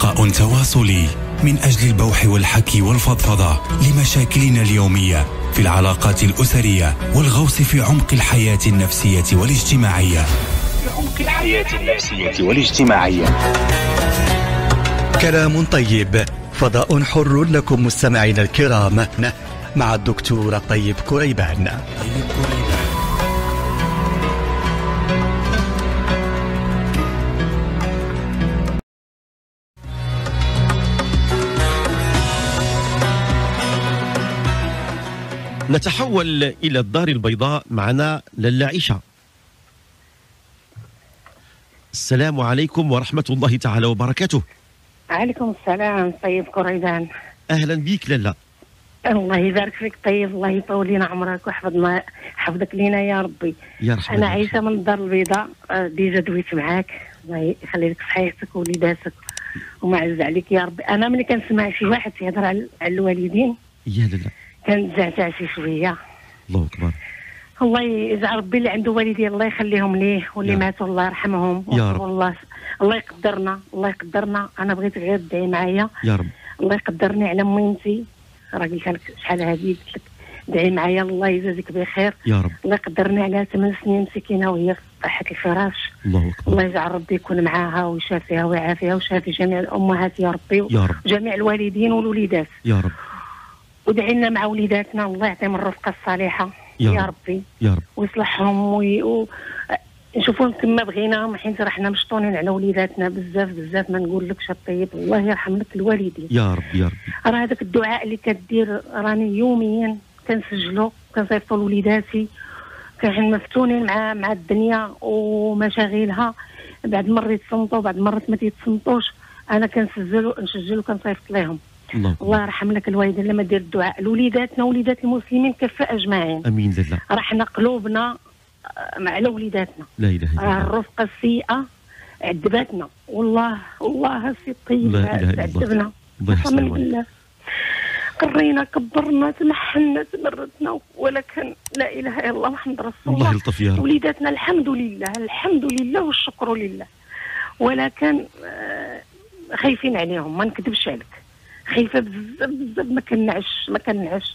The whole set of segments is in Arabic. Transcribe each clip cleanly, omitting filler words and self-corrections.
لقاء تواصلي من أجل البوح والحكي والفضفضة لمشاكلنا اليومية في العلاقات الأسرية والغوص في عمق الحياة النفسية والاجتماعية. كلام طيب، فضاء حر لكم مستمعينا الكرام مع الدكتورة طيب كريبان. نتحول إلى الدار البيضاء، معنا للا عيشة. السلام عليكم ورحمة الله تعالى وبركاته. عليكم السلام طيب كريبان. أهلا بيك للا. الله يبارك فيك طيب، الله يطول لنا عمرك ويحفظنا، حفظك لنا يا ربي. أنا عايشة من الدار البيضاء، ديجا دويت معاك، الله يخلي لك صحيحتك ولباسك وما عز عليك يا ربي. أنا ملي كنسمع شي واحد يهضر على الوالدين يا للا كنتزعزع شي شوية. الله أكبر. الله يجعل ربي اللي عنده والدين الله يخليهم ليه، واللي ماتوا الله يرحمهم يا رب. الله يقدرنا، الله يقدرنا. أنا بغيت غير تدعي معايا يا رب. الله يقدرني على ميمتي، راه قلت لك شحال هذه، قلت لك دعي معايا الله يجازيك بخير يا رب. الله يقدرني على 8 سنين مسكينه وهي في صحة الفراش. الله أكبر. الله يجعل ربي يكون معاها ويشافيها ويعافيها ويشافي جميع الأمهات يا ربي يا رب، وجميع الوالدين والوليدات يا رب. ودعي لنا مع وليداتنا الله يعطيهم الرفقة الصالحة يا ربي يا رب، ويصلحهم ونشوفوهم كما بغيناهم، حيت راه حنا مشطونين على وليداتنا بزاف بزاف، ما نقولكش الطيب. الله يرحم لك الوالدين يا رب يا رب. راه هذاك الدعاء اللي كدير راني يوميا كنسجلو، كنصيفطو لوليداتي، كنحنا مفتونين مع الدنيا ومشاغلها، بعد مرة يتصنتو بعد مرة ما تيتصنتوش، أنا كنسجل وكنصيفط ليهم. الله يرحم لك الوالدين لما دير الدعاء لوليداتنا وليدات المسلمين كفاء اجمعين. امين لله. راه حنا قلوبنا مع وليداتنا. لا اله الا الله. الرفقه السيئه عذبتنا، والله والله السي الطيب عذبنا. قسما بالله قرينا كبرنا تنحنا تمردنا، ولكن لا اله الا الله محمد رسول الله. الله يلطف يا رب. وليداتنا الحمد لله، الحمد لله والشكر لله، ولكن خايفين عليهم، ما نكذبش عليك، خايفه بزاف بزاف، ما كنعش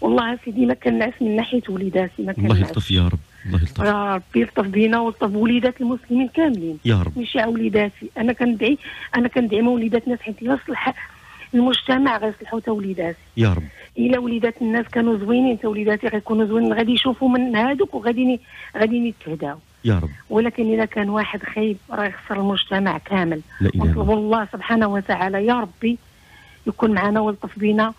والله سيدي، ما كنعش من ناحيه وليداتي، ما كنعش. الله يلطف يا رب، الله يلطف يا ربي، يلطف بينا ويلطف وليدات المسلمين كاملين يا رب، ماشي على وليداتي. انا كندعي مع وليداتنا، حيت يصلح المجتمع غيصلحوا تا وليداتي يا رب. الا وليدات الناس كانوا زوينين تا وليداتي غيكونوا زوينين، غادي يشوفوا من هادوك وغادي يتهداو يا رب. ولكن اذا كان واحد خايب راه يخسر المجتمع كامل. نطلب الله سبحانه وتعالى يا ربي يكون معنا ويلطف بينا،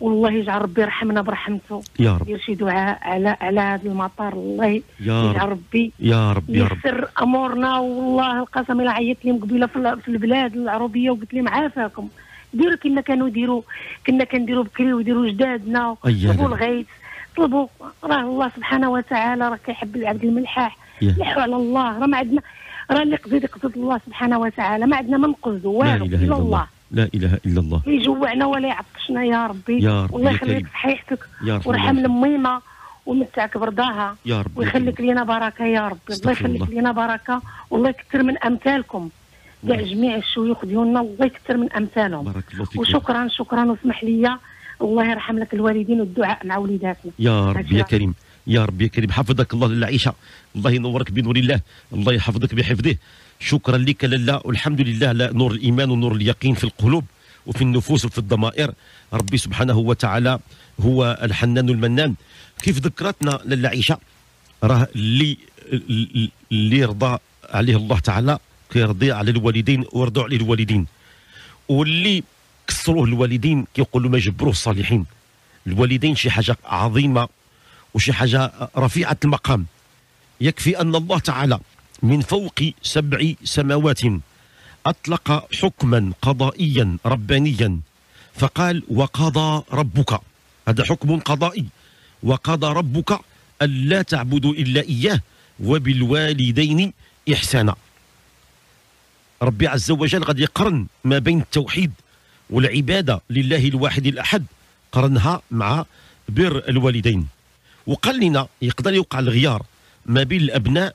والله يجعل ربي يرحمنا برحمته يا رب. يدير شي دعاء على هذا المطار، الله يجعل ربي يا رب يسر امورنا. والله القسم الا عيطت لهم قبيله في البلاد العربيه وقلت لهم عافاكم ديروا كما كانوا يديروا، كنا كنديروا بكري ويديروا جدادنا، طلبوا الغيث طلبوا، راه الله سبحانه وتعالى راه كيحب العبد الملحاح، نحو على الله، راه ما عندنا، راه اللي يقضي الله سبحانه وتعالى، ما عندنا ما نقصدوا والو الا الله. لا إله إلا الله. يجوعنا ولا يعطشنا يا ربي. يا رب والله يخليك صحيحتك ويرحم الميمة ومتعك برضاها يا رب، ويخليك لينا بركة يا رب. الله يخليك لينا بركة، والله يكثر من أمثالكم كاع جميع الشيوخ ديالنا، الله يكثر من أمثالهم. بارك الله فيك. وشكرا شكرا، واسمح لي الله يرحم لك الوالدين والدعاء مع وليداتنا يا رب يا كريم يا رب يا كريم. حفظك الله للعيشة، الله ينورك بنور الله، الله يحفظك بحفظه. شكرا لك لله، والحمد لله على نور الإيمان ونور اليقين في القلوب وفي النفوس وفي الضمائر. ربي سبحانه وتعالى هو الحنان المنان. كيف ذكرتنا لله عيشة، راه اللي يرضى عليه الله تعالى كيرضي على الوالدين ويرضوا عليه الوالدين، واللي كسروه الوالدين كيقولوا ما جبروه الصالحين. الوالدين شي حاجة عظيمة وشي حاجة رفيعة المقام. يكفي أن الله تعالى من فوق 7 سماوات أطلق حكما قضائيا ربانيا، فقال وقضى ربك، هذا حكم قضائي، وقضى ربك ألا تعبدوا إلا إياه وبالوالدين إحسانا. ربي عز وجل قد يقرن ما بين التوحيد والعبادة لله الواحد الأحد، قرنها مع بر الوالدين. وقال لنا يقدر يوقع الغيار ما بين الأبناء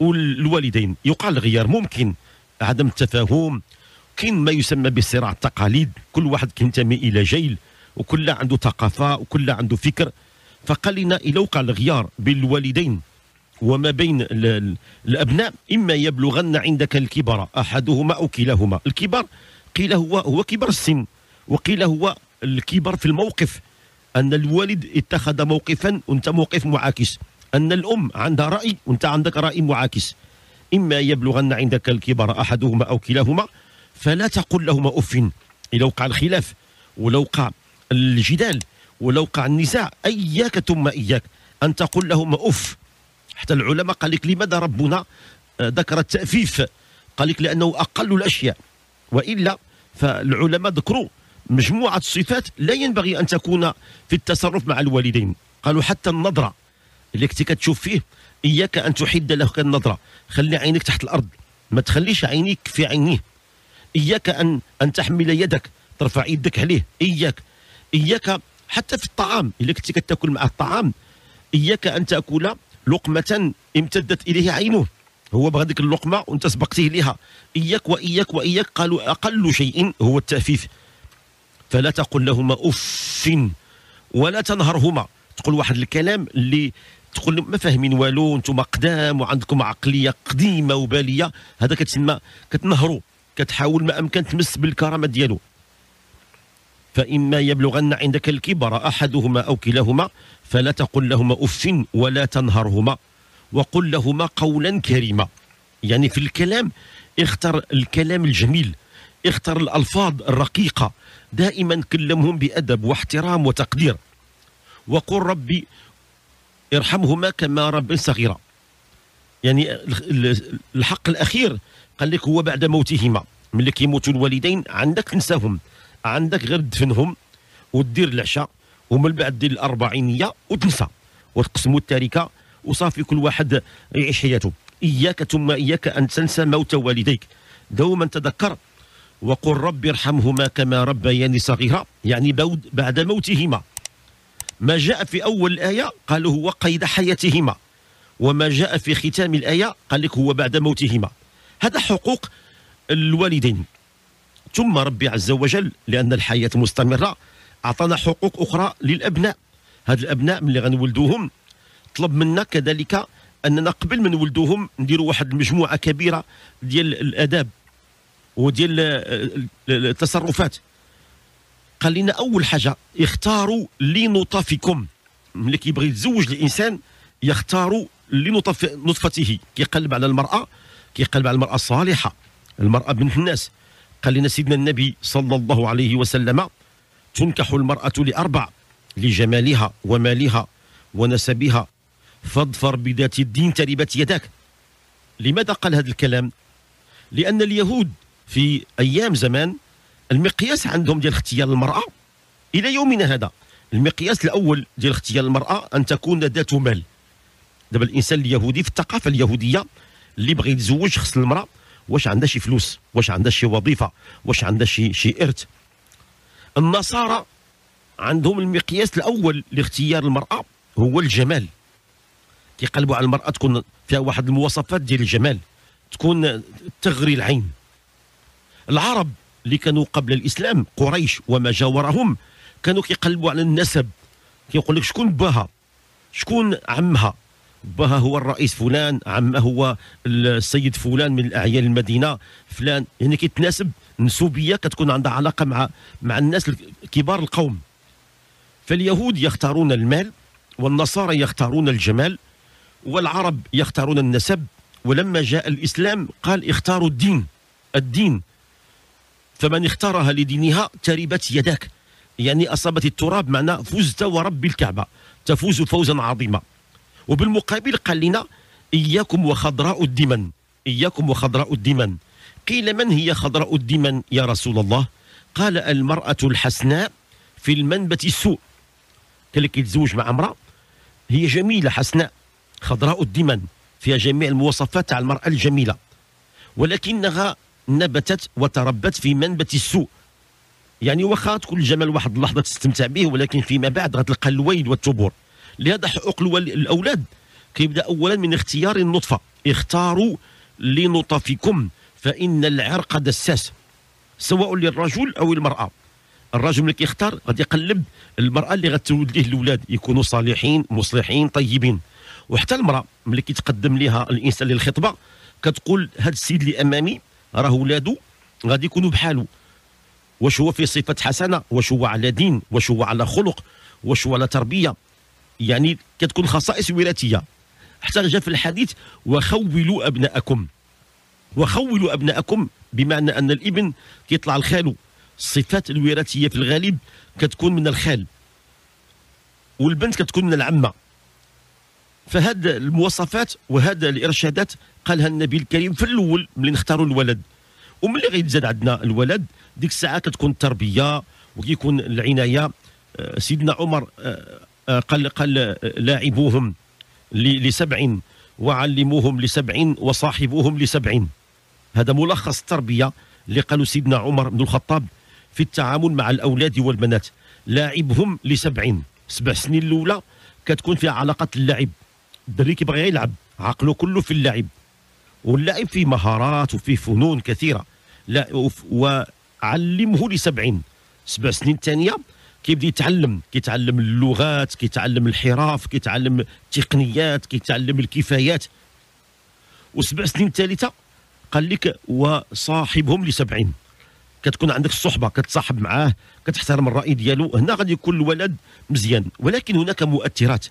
والوالدين، يوقع الغيار، ممكن عدم التفاهم، كاين ما يسمى بالصراع التقاليد، كل واحد كينتمي الى جيل وكل عنده ثقافه وكل عنده فكر. فقال لنا الى وقع الغيار بين الوالدين وما بين الابناء اما يبلغن عندك الكبر احدهما او كلاهما. الكبر قيل هو كبر السن، وقيل هو الكبر في الموقف، ان الوالد اتخذ موقفا وانت موقف معاكس، ان الام عندها راي وانت عندك راي معاكس. اما يبلغن عندك الكبر احدهما او كلاهما فلا تقل لهما اف. الى وقع الخلاف ولو وقع الجدال ولو وقع النزاع اياك ثم اياك ان تقول لهما اف. حتى العلماء قال لك لماذا ربنا ذكر التأفيف؟ قال لك لأنه أقل الأشياء، وإلا فالعلماء ذكروا مجموعة صفات لا ينبغي أن تكون في التصرف مع الوالدين. قالوا حتى النظرة اللي كنت كتشوف فيه إياك أن تحد له النظرة، خلي عينك تحت الأرض، ما تخليش عينيك في عينيه. إياك أن تحمل يدك، ترفع يدك عليه. إياك حتى في الطعام، إلا كنت كتاكل مع الطعام إياك أن تأكل لقمة امتدت إليه عينه، هو بغى ديك اللقمة وأنت سبقتيه ليها. إياك وإياك وإياك. قالوا أقل شيء هو التأفيف، فلا تقل لهما أف ولا تنهرهما. تقول واحد الكلام اللي تقول ما فاهمين والو، أنتم قدام وعندكم عقلية قديمة وبالية، هذا كتسمى كتنهروا، كتحاول ما أمكن تمس بالكرامة ديالو. فإما يبلغن عندك الكبر أحدهما أو كلاهما فلا تقل لهما أف ولا تنهرهما وقل لهما قولا كريما. يعني في الكلام اختر الكلام الجميل، اختر الألفاظ الرقيقة، دائما كلمهم بأدب واحترام وتقدير. وقل ربي ارحمهما كما رب صغيرة. يعني الحق الأخير قال لك هو بعد موتهما، ملي كيموتوا الوالدين عندك تنساهم، عندك غير تدفنهم ودير العشاء ومن بعد دير الأربعينية وتنسى وتقسموا التركة وصافي كل واحد يعيش حياته. إياك ثم إياك أن تنسى موت والديك، دوما تذكر. وقل ربي ارحمهما كما ربياني صغيرا، يعني بعد موتهما. ما جاء في أول الآية قال هو قيد حياتهما، وما جاء في ختام الآية قال لك هو بعد موتهما. هذا حقوق الوالدين. ثم ربي عز وجل لأن الحياة مستمرة أعطانا حقوق أخرى للأبناء. هاد الأبناء ملي غنولدوهم طلب منا كذلك أننا قبل ما نولدوهم نديروا واحد المجموعة كبيرة ديال الآداب وديال التصرفات. قال لنا أول حاجة اختاروا لنطفكم. ملي كيبغي يتزوج الإنسان يختاروا لنطفته، كيقلب على المرأة، كيقلب على المرأة الصالحة، المرأة بنت الناس. قال لنا سيدنا النبي صلى الله عليه وسلم تنكح المرأة لأربع: لجمالها ومالها ونسبها، فاظفر بذات الدين تربت يداك. لماذا قال هذا الكلام؟ لأن اليهود في أيام زمان المقياس عندهم ديال اختيار المرأة إلى يومنا هذا، المقياس الأول ديال اختيار المرأة أن تكون ذات مال. دابا الإنسان اليهودي في الثقافة اليهودية اللي بغى يتزوج خص المرأة واش عندها شي فلوس، واش عندها شي وظيفة، واش عندها شي إرث. النصارى عندهم المقياس الأول لاختيار المرأة هو الجمال، كيقلبوا على المرأة تكون فيها واحد المواصفات ديال الجمال، تكون تغري العين. العرب اللي كانوا قبل الإسلام قريش وما جاورهم كانوا كيقلبوا على النسب، كيقول لك شكون باها، شكون عمها، باها هو الرئيس فلان، عمه هو السيد فلان من اعيان المدينه فلان. يعني كيتناسب، نسوبيه كتكون عندها علاقه مع الناس كبار القوم. فاليهود يختارون المال، والنصارى يختارون الجمال، والعرب يختارون النسب. ولما جاء الاسلام قال اختاروا الدين، فمن اختارها لدينها تربت يداك، يعني اصابت التراب، معناه فزت ورب الكعبه، تفوز فوزا عظيما. وبالمقابل قال لنا إياكم وخضراء الدمن، إياكم وخضراء الدمن. قيل من هي خضراء الدمن يا رسول الله؟ قال المرأة الحسناء في المنبت السوء. كلي كيتزوج مع امرأة هي جميلة حسناء خضراء الدمن، فيها جميع المواصفات تاع المرأة الجميلة، ولكنها نبتت وتربت في منبت السوء. يعني واخا تكون الجمال واحد اللحظة تستمتع به، ولكن فيما بعد غتلقى الويل والتبور. لهذا حقوق الأولاد كيبدأ أولا من اختيار النطفة. اختاروا لنطفكم فإن العرق دساس. سواء للرجل او المراه. الرجل اللي كيختار غادي يقلب المراه اللي غتولد ليه الاولاد يكونوا صالحين مصلحين طيبين. وحتى المراه ملي كيتقدم ليها الانسان للخطبه كتقول هذا السيد اللي امامي راه ولادو غادي يكونوا بحالو، واش هو في صفه حسنه، واش هو على دين، واش هو على خلق، واش هو على تربيه. يعني كتكون خصائص وراثيه. حتى جاء في الحديث وخولوا ابناءكم. وخولوا ابناءكم بمعنى ان الابن كيطلع لخالو. الصفات الوراثيه في الغالب كتكون من الخال، والبنت كتكون من العمه. فهاد المواصفات وهذا الارشادات قالها النبي الكريم في الاول ملي نختاروا الولد. وملي غيتزاد عندنا الولد ديك الساعه كتكون التربيه وكيكون العنايه. سيدنا عمر قال لاعبوهم لسبع وعلموهم لسبع وصاحبوهم لسبع. هذا ملخص التربيه اللي قالوا سيدنا عمر بن الخطاب في التعامل مع الاولاد والبنات. لاعبهم لسبع، 7 سنين الاولى كتكون فيها علاقه اللعب، الدري كيبغي يلعب، عقله كله في اللعب، واللعب فيه مهارات وفيه فنون كثيره. لا وعلمه لسبع، 7 سنين الثانيه كيبدا يتعلم، كيتعلم اللغات، كيتعلم الحرف، كيتعلم التقنيات، كيتعلم الكفايات. و7 سنين الثالثه قال لك وصاحبهم ل7، كتكون عندك الصحبه، كتصاحب معاه، كتحترم الراي ديالو. هنا غادي يكون الولد مزيان. ولكن هناك مؤثرات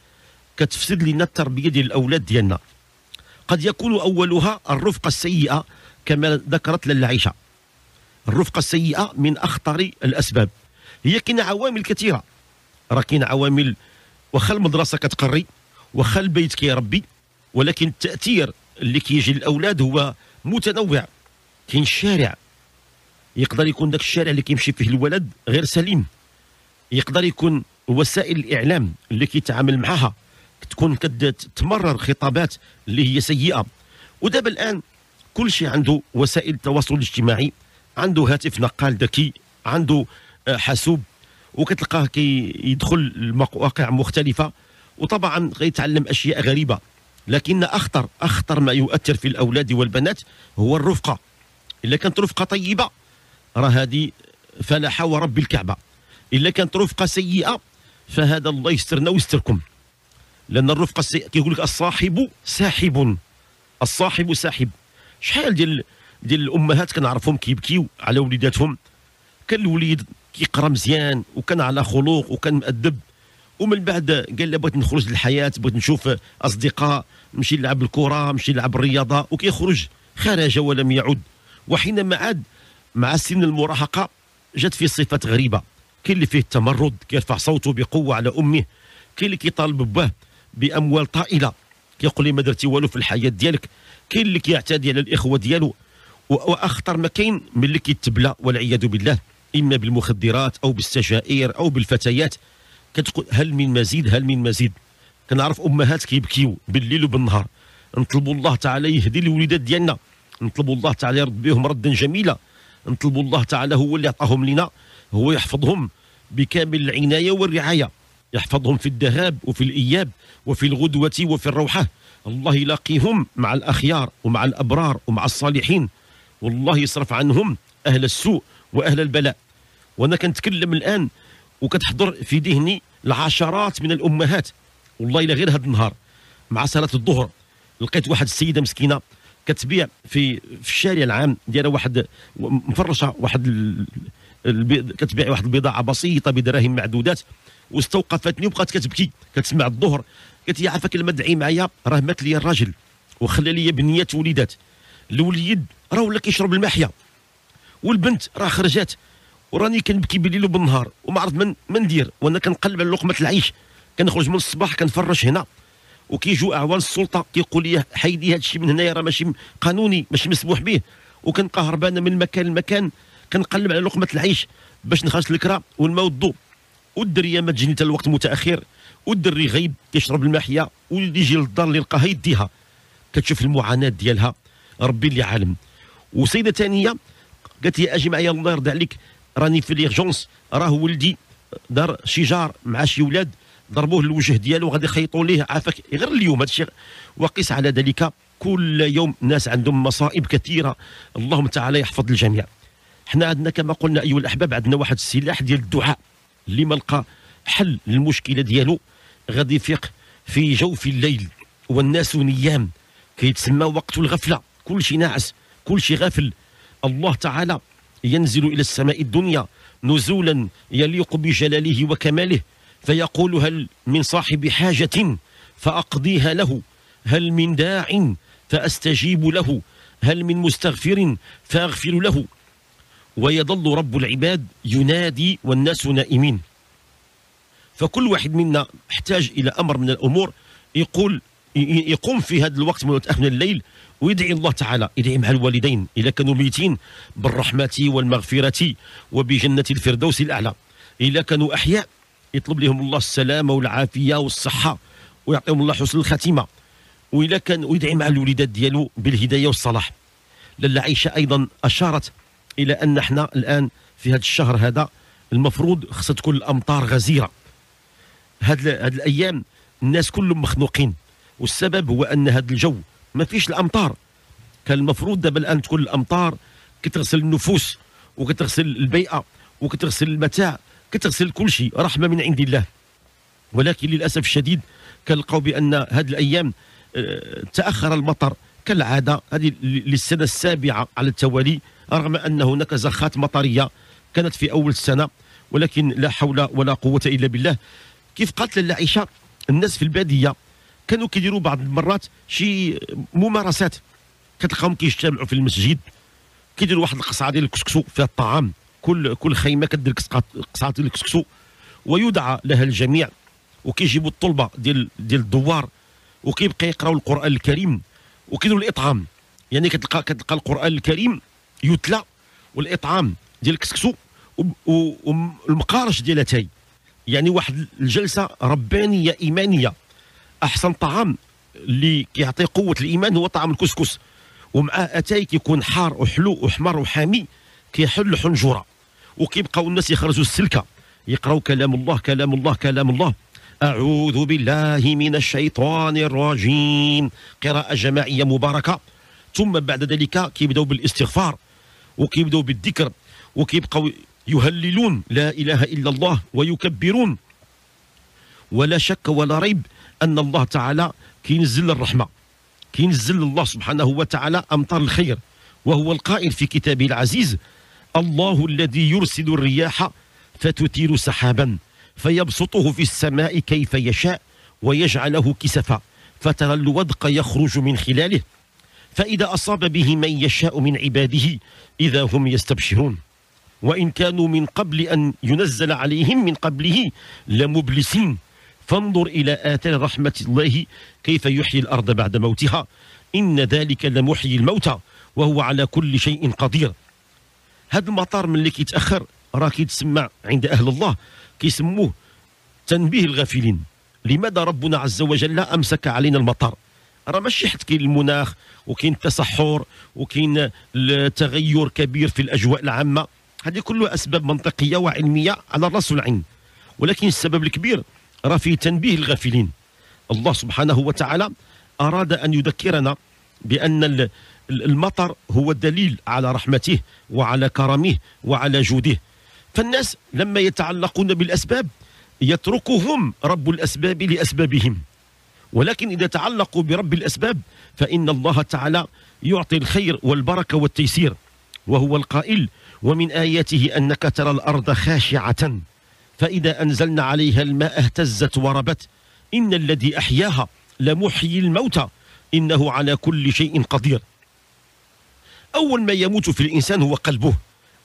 كتفسد لنا التربيه ديال الاولاد ديالنا. قد يكون اولها الرفقه السيئه كما ذكرت لاله عائشه. الرفقه السيئه من اخطر الاسباب. هي كاين عوامل كثيره، راه كاين عوامل واخا المدرسه كتقري واخا البيت كيربي، ولكن التاثير اللي كيجي للاولاد هو متنوع. كاين الشارع، يقدر يكون داك الشارع اللي كيمشي فيه الولد غير سليم، يقدر يكون وسائل الاعلام اللي كيتعامل معها تكون كتمرر خطابات اللي هي سيئه. ودابا الان كل شيء عنده وسائل التواصل الاجتماعي، عنده هاتف نقال ذكي، عنده حاسوب، وكتلقاه كيدخل لمواقع مختلفه، وطبعا غيتعلم اشياء غريبه. لكن اخطر ما يؤثر في الاولاد والبنات هو الرفقه. الا كانت رفقه طيبه راه هذه فلاح ورب الكعبه، الا كانت رفقه سيئه فهذا الله يسترنا ويستركم. لان الرفقه السيئه كيقول لك الصاحب ساحب، الصاحب ساحب. شحال ديال الامهات كنعرفهم كيبكيو على وليداتهم، كان الوليد كيقرا مزيان وكان على خلق وكان مؤدب، ومن بعد قال لا بغيت نخرج للحياه، بغيت نشوف اصدقاء، نمشي نلعب الكره، نمشي نلعب الرياضه، وكيخرج خرج ولم يعد. وحينما عاد مع سن المراهقه جات فيه صفات غريبه، كاين اللي فيه التمرد كيرفع صوته بقوه على امه، كاين اللي كيطالب باه باموال طائله كيقول لي ما درتي والو في الحياه ديالك، كاين اللي كيعتدي على الاخوه ديالو. واخطر ما كاين من اللي كيتبلى والعياذ بالله، اما بالمخدرات او بالسجائر او بالفتيات. كتقول هل من مزيد، هل من مزيد. كنعرف امهات كيبكيو بالليل وبالنهار. نطلبوا الله تعالى يهدي الوليدات ديالنا، نطلبوا الله تعالى يرد بهم ردا جميلا، نطلبوا الله تعالى هو اللي عطاهم لنا، هو يحفظهم بكامل العنايه والرعايه، يحفظهم في الذهاب وفي الاياب وفي الغدوه وفي الروحه. الله يلاقيهم مع الاخيار ومع الابرار ومع الصالحين، والله يصرف عنهم اهل السوء واهل البلاء. وانا كنتكلم الان وكتحضر في ذهني العشرات من الامهات. والله الا غير هذا النهار مع صلاه الظهر لقيت واحد السيده مسكينه كتبيع في الشارع العام ديالها، واحد مفرشه، كتبيع واحد البضاعه بسيطه بدراهم معدودات. واستوقفتني وبقات كتبكي، كتسمع الظهر قالت لي عافاك لما تدعي معايا راه مات لي الراجل وخلى لي بنيات وليدات، الوليد راه ولا كيشرب الماحيه، والبنت راه خرجات، وراني كنبكي بالليل وبالنهار وما عرفت ما ندير. وانا كنقلب على لقمه العيش، كنخرج من الصباح كنفرش هنا، وكيجوا اعوان السلطه كيقول لي حيدي هذا الشيء من هنايا راه ماشي قانوني، ماشي مسموح به. وكنبقى هربانه من مكان لمكان، كنقلب على لقمه العيش باش نخرج الكرا والما والضو. والدريه ما تجيني حتى الوقت متاخر، والدري غايب كيشرب الماحيه، واللي يجي للدار اللي يلقاها يديها. كتشوف المعاناه ديالها ربي اللي عالم. وسيده ثانيه قالت لي اجي معايا الله يرضى عليك راني في ليرجونس، راه ولدي دار شي جار مع شي ولاد ضربوه للوجه ديالو غادي يخيطوا ليه عافاك غير اليوم هادشي. وقيس على ذلك كل يوم ناس عندهم مصائب كثيره، اللهم تعالى يحفظ الجميع. حنا عندنا كما قلنا أيها الأحباب عندنا واحد السلاح ديال الدعاء، اللي ما لقى حل للمشكلة ديالو غادي يفيق في جوف الليل والناس نيام، كيتسمى وقت الغفلة، كل شيء ناعس، كل شيء غافل. الله تعالى ينزل إلى السماء الدنيا نزولا يليق بجلاله وكماله، فيقول هل من صاحب حاجة فأقضيها له، هل من داع فأستجيب له، هل من مستغفر فأغفر له، ويظل رب العباد ينادي والناس نائمين. فكل واحد منا يحتاج إلى أمر من الأمور يقوم في هذا الوقت من الليل ويدعي الله تعالى، يدعي مع الوالدين إذا كانوا ميتين بالرحمة والمغفرة وبجنة الفردوس الأعلى، إذا كانوا أحياء يطلب لهم الله السلامة والعافية والصحة ويعطيهم الله حسن الخاتمة، وإذا كان ويدعي مع الوليدات ديالو بالهداية والصلاح. لاله عائشة أيضا أشارت إلى أن احنا الآن في هذا الشهر هذا المفروض خصها تكون الأمطار غزيرة. هاد الأيام الناس كلهم مخنوقين، والسبب هو أن هذا الجو ما فيش الأمطار. كان المفروض دابا الآن تكون الأمطار كتغسل النفوس وكتغسل البيئة وكتغسل المتاع، كتغسل كل شيء، رحمة من عند الله. ولكن للأسف الشديد كنلقاو بأن هذه الأيام تأخر المطر كالعادة، هذه للسنة السابعة على التوالي، رغم أن هناك زخات مطرية كانت في أول السنة، ولكن لا حول ولا قوة إلا بالله. كيف قالت لاله عائشة، الناس في البادية كانوا كيديروا بعض المرات شي ممارسات، كتلقاهم كيجتمعوا في المسجد كيديروا واحد القصعة ديال الكسكسو فيها الطعام، كل خيمة كدير قصعة ديال الكسكسو ويدعى لها الجميع، وكيجيبوا الطلبة ديال الدوار وكيبقى يقراوا القرآن الكريم وكيديروا الإطعام. يعني كتلقى القرآن الكريم يتلى والإطعام ديال الكسكسو والمقارش ديال اتاي، يعني واحد الجلسة ربانية إيمانية. أحسن طعام اللي كيعطي قوة الإيمان هو طعام الكسكس، ومعاه أتاي كيكون حار وحلو وحمر وحامي، كيحل حنجرة، وكيبقاو الناس يخرجوا السلكة يقراو كلام الله كلام الله كلام الله. أعوذ بالله من الشيطان الرجيم، قراءة جماعية مباركة، ثم بعد ذلك كيبداو بالاستغفار وكيبداو بالذكر وكيبقاو يهللون لا إله إلا الله ويكبرون. ولا شك ولا ريب أن الله تعالى كينزل الرحمة، كينزل الله سبحانه وتعالى أمطار الخير، وهو القائل في كتابه العزيز: الله الذي يرسل الرياح فتثير سحابا فيبسطه في السماء كيف يشاء ويجعله كسفا فترى الودق يخرج من خلاله فإذا أصاب به من يشاء من عباده إذا هم يستبشرون وإن كانوا من قبل أن ينزل عليهم من قبله لمبلسين فانظر إلى آثار رحمة الله كيف يحيي الأرض بعد موتها إن ذلك لمحيي الموتى وهو على كل شيء قدير. هذا المطار من اللي كيتأخر راه كيتسمع عند أهل الله كيسموه تنبيه الغافلين. لماذا ربنا عز وجل أمسك علينا المطر؟ راه ماشي حيت كاين المناخ وكاين التصحر وكاين التغير كبير في الأجواء العامة، هذه كلها أسباب منطقية وعلمية على الرأس والعين، ولكن السبب الكبير راه في تنبيه الغافلين. الله سبحانه وتعالى أراد أن يذكرنا بأن المطر هو الدليل على رحمته وعلى كرمه وعلى جوده، فالناس لما يتعلقون بالأسباب يتركهم رب الأسباب لأسبابهم، ولكن إذا تعلقوا برب الأسباب فإن الله تعالى يعطي الخير والبركة والتيسير، وهو القائل: ومن آياته أنك ترى الأرض خاشعة فإذا أنزلنا عليها الماء اهتزت وربت إن الذي أحياها لمحيي الموتى إنه على كل شيء قدير. أول ما يموت في الإنسان هو قلبه،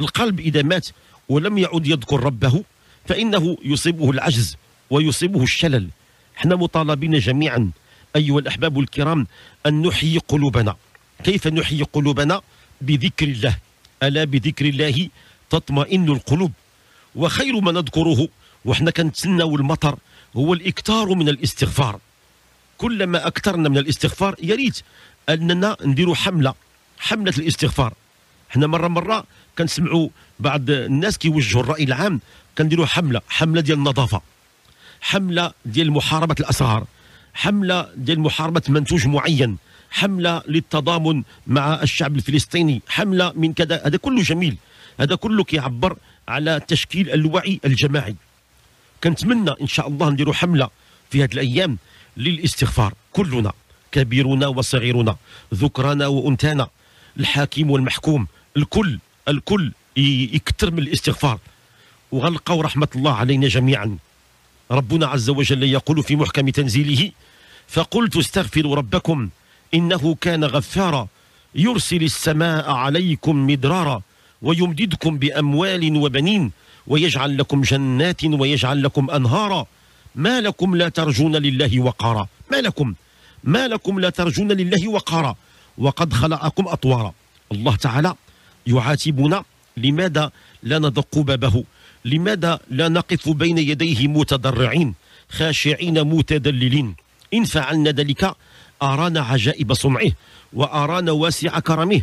القلب إذا مات ولم يعد يذكر ربه فإنه يصيبه العجز ويصيبه الشلل. احنا مطالبين جميعا أيها الأحباب الكرام أن نحيي قلوبنا. كيف نحيي قلوبنا؟ بذكر الله، ألا بذكر الله تطمئن القلوب. وخير ما نذكره وحنا كنتسناو المطر هو الإكثار من الاستغفار. كلما أكثرنا من الاستغفار، يا ريت أننا نديروا حملة الاستغفار. حنا مرة كنسمعوا بعض الناس كيوجهوا الرأي العام كنديروا حملة ديال النظافة، حملة ديال محاربة الأسرار، حملة ديال محاربة منتوج معين، حملة للتضامن مع الشعب الفلسطيني، حملة من كذا. هذا كله جميل، هذا كله كيعبر على تشكيل الوعي الجماعي. كنتمنى ان شاء الله نديروا حمله في هذه الايام للاستغفار، كلنا كبيرنا وصغيرنا، ذكرنا وانثانا، الحاكم والمحكوم، الكل يكثر من الاستغفار وغلقوا رحمه الله علينا جميعا. ربنا عز وجل يقول في محكم تنزيله: فقلت استغفروا ربكم انه كان غفارا يرسل السماء عليكم مدرارا ويمددكم باموال وبنين ويجعل لكم جنات ويجعل لكم انهارا ما لكم لا ترجون لله وقارا. ما لكم لا ترجون لله وقارا وقد خلقكم اطوارا. الله تعالى يعاتبنا، لماذا لا ندق بابه؟ لماذا لا نقف بين يديه متضرعين خاشعين متذللين؟ إن فعلنا ذلك أرانا عجائب صنعه وأرانا واسع كرمه.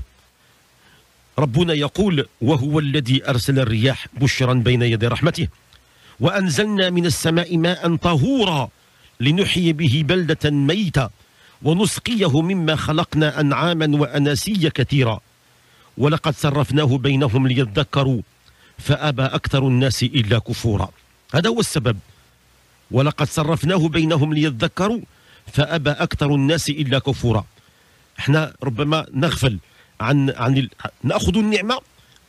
ربنا يقول: وهو الذي أرسل الرياح بشرا بين يدي رحمته وأنزلنا من السماء ماء طهورا لنحيي به بلدة ميتا ونسقيه مما خلقنا أنعاما وأناسيا كثيرا ولقد صرفناه بينهم ليذكروا فأبى أكثر الناس إلا كفورا. هذا هو السبب، ولقد صرفناه بينهم ليذكروا فأبى أكثر الناس إلا كفورا. احنا ربما نغفل عن نأخذ النعمة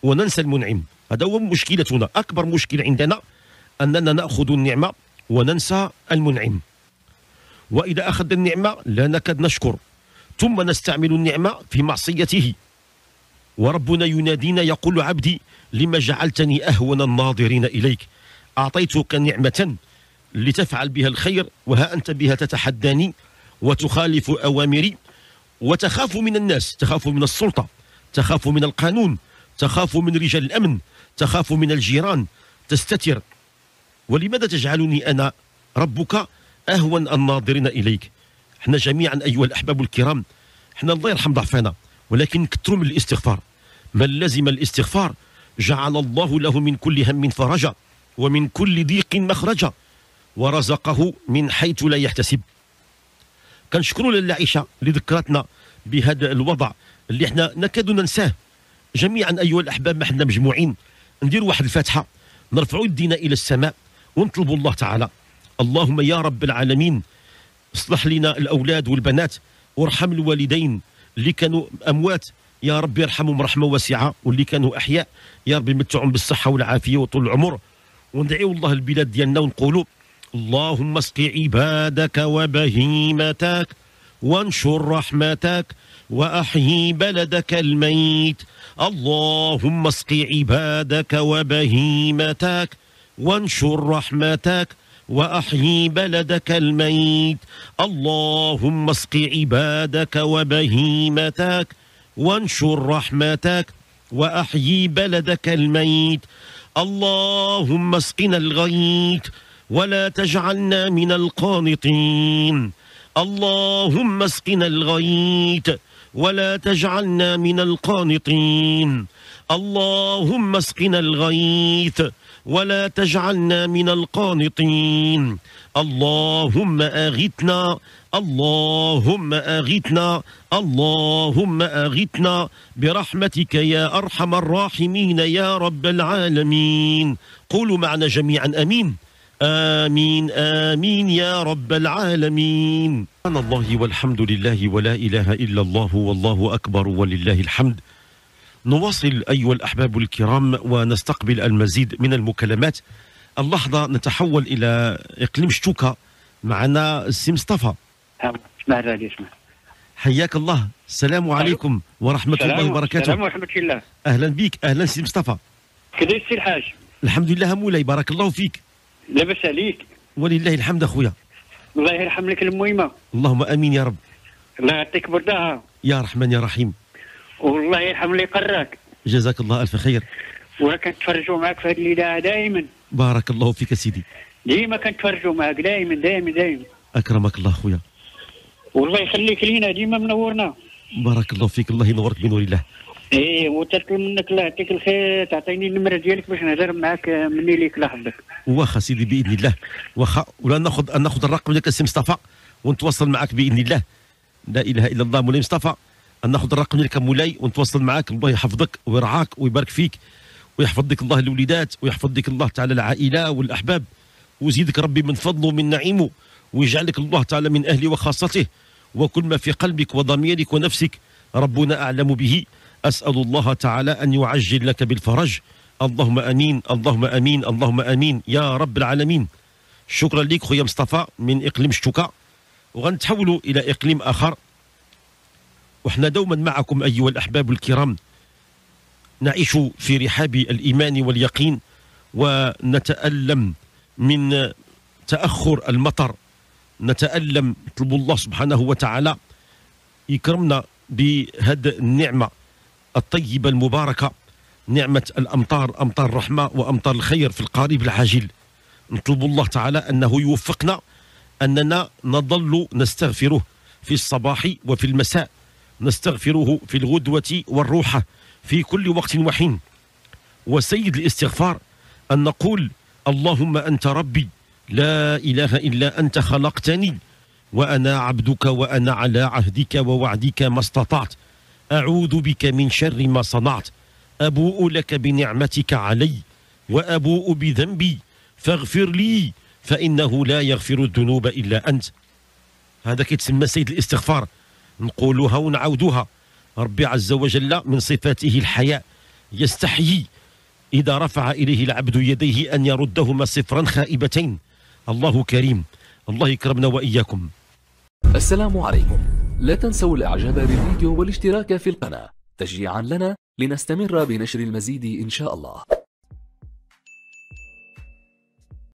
وننسى المنعم، هذا هو مشكلتنا. أكبر مشكل عندنا أننا نأخذ النعمة وننسى المنعم، وإذا أخذنا النعمة لا نكاد نشكر ثم نستعمل النعمة في معصيته. وربنا ينادينا يقول: عبدي لما جعلتني أهون الناظرين إليك، أعطيتك نعمة لتفعل بها الخير وها أنت بها تتحداني وتخالف أوامري وتخاف من الناس، تخاف من السلطة، تخاف من القانون، تخاف من رجال الأمن، تخاف من الجيران، تستتر، ولماذا تجعلني أنا ربك أهون الناظرين إليك؟ احنا جميعا أيها الأحباب الكرام، احنا الله يرحم ضعفنا، ولكن كثروا من الاستغفار. من لزم الاستغفار جعل الله له من كل هم فرجا ومن كل ضيق مخرجا ورزقه من حيث لا يحتسب. كنشكروا لاله عائشه اللي ذكرتنا بهذا الوضع اللي احنا نكاد ننساه. جميعا ايها الاحباب، ما حنا مجموعين ندير واحد الفاتحه، نرفعوا يدينا الى السماء ونطلبوا الله تعالى: اللهم يا رب العالمين اصلح لنا الاولاد والبنات وارحم الوالدين اللي كانوا اموات، يا رب يرحمهم رحمه واسعه، واللي كانوا احياء يا رب يمتعهم بالصحه والعافيه وطول العمر. وندعيو الله البلاد ديالنا ونقولوا: اللهم اسق عبادك وبهيمتك وانشر رحمتك واحيي بلدك الميت. اللهم اسق عبادك وبهيمتك وانشر رحمتك واحيي بلدك الميت. اللهم اسق عبادك وبهيمتك وانشر رحمتك واحيي بلدك الميت. اللهم اسقنا الغيث ولا تجعلنا من القانطين. اللهم اسقنا الغيث ولا تجعلنا من القانطين. اللهم اسقنا الغيث ولا تجعلنا من القانطين. اللهم أغثنا، اللهم أغثنا، اللهم أغثنا برحمتك يا أرحم الراحمين يا رب العالمين. قولوا معنا جميعا: آمين آمين آمين يا رب العالمين. سبحان الله والحمد لله ولا إله إلا الله والله أكبر ولله الحمد. نواصل أيها الأحباب الكرام ونستقبل المزيد من المكالمات. اللحظة نتحول إلى إقليم شتوكا، معنا السي مصطفى. حياك الله، السلام عليكم ورحمة الله وبركاته. السلام ورحمة الله. أهلا بك، أهلا سي مصطفى. كيفاش السي الحاج؟ الحمد لله مولاي، بارك الله فيك. لاباس عليك؟ ولله الحمد اخويا. الله يرحم لك المهمه. اللهم امين يا رب. الله يعطيك برداها. يا رحمن يا رحيم. والله يرحم اللي قراك. جزاك الله الف خير. وكنتفرجوا معك في هذه الليله دائما. بارك الله فيك سيدي. ديما كنتفرجوا معك، دائما دائما دائما. اكرمك الله خويا. والله يخليك لينا، ديما منورنا. بارك الله فيك، الله ينورك بنور الله. ايه وتركي منك، الله يعطيك الخير، تعطيني النمره ديالك باش نهضر معاك مني ليك لحظتك. واخا سيدي باذن الله، واخا ولا ناخذ الرقم ديالك السي مصطفى ونتواصل معاك باذن الله. لا اله الا الله مولاي مصطفى، ناخذ الرقم ديالك مولاي ونتواصل معاك. الله يحفظك ويرعاك ويبارك فيك ويحفظ لك الله الوليدات، ويحفظ لك الله تعالى العائلة والأحباب، ويزيدك ربي من فضله ومن نعيمه، ويجعلك الله تعالى من أهله وخاصته، وكل ما في قلبك وضميرك ونفسك ربنا أعلم به. أسأل الله تعالى أن يعجل لك بالفرج. اللهم أمين، اللهم أمين، اللهم أمين يا رب العالمين. شكرا لك خويا مصطفى من إقليم شتوكا، وغنتحولوا إلى إقليم آخر. وحنا دوما معكم أيها الأحباب الكرام، نعيش في رحاب الإيمان واليقين، ونتألم من تأخر المطر، نتألم، نطلب الله سبحانه وتعالى يكرمنا بهذه النعمة الطيبة المباركة، نعمة الأمطار، أمطار الرحمة وأمطار الخير في القريب العاجل. نطلب الله تعالى أنه يوفقنا أننا نظل نستغفره في الصباح وفي المساء، نستغفره في الغدوة والروحة، في كل وقت وحين. وسيد الاستغفار أن نقول: اللهم أنت ربي لا إله إلا أنت، خلقتني وأنا عبدك، وأنا على عهدك ووعدك ما استطعت، أعوذ بك من شر ما صنعت، أبوء لك بنعمتك علي وأبوء بذنبي فاغفر لي فإنه لا يغفر الذنوب إلا أنت. هذا كيتسمى سيد الاستغفار، نقولها ونعودها. ربي عز وجل من صفاته الحياء، يستحيي إذا رفع إليه العبد يديه أن يردهما صفرا خائبتين. الله كريم، الله يكرمنا وإياكم. السلام عليكم، لا تنسوا الإعجاب بالفيديو والاشتراك في القناة تشجيعا لنا لنستمر بنشر المزيد إن شاء الله.